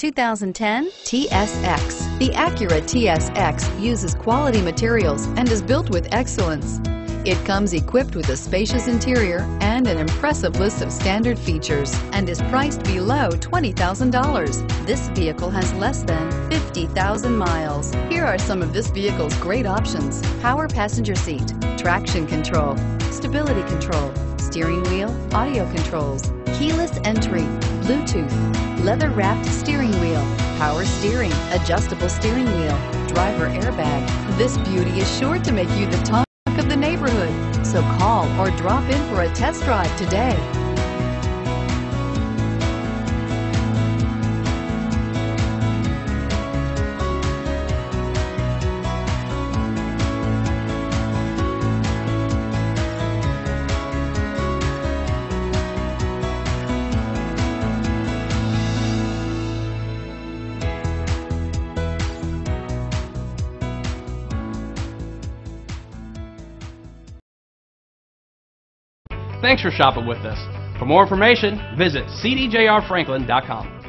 2010 TSX. The Acura TSX uses quality materials and is built with excellence. It comes equipped with a spacious interior and an impressive list of standard features and is priced below $20,000. This vehicle has less than 50,000 miles. Here are some of this vehicle's great options: power passenger seat, traction control, stability control, steering wheel audio controls, keyless entry, Bluetooth, leather-wrapped steering wheel, power steering, adjustable steering wheel, driver airbag. This beauty is sure to make you the top of the neighborhood, so call or drop in for a test drive today. Thanks for shopping with us. For more information, visit cdjrfranklin.com.